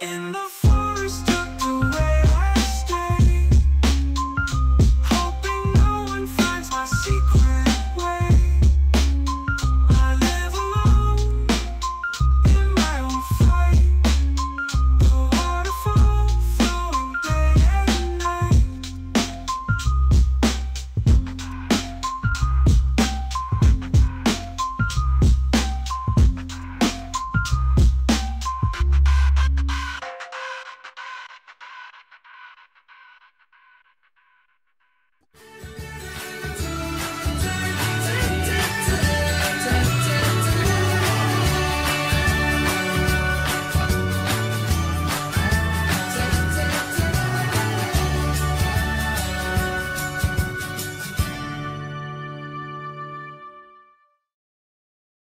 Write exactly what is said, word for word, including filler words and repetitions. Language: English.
In the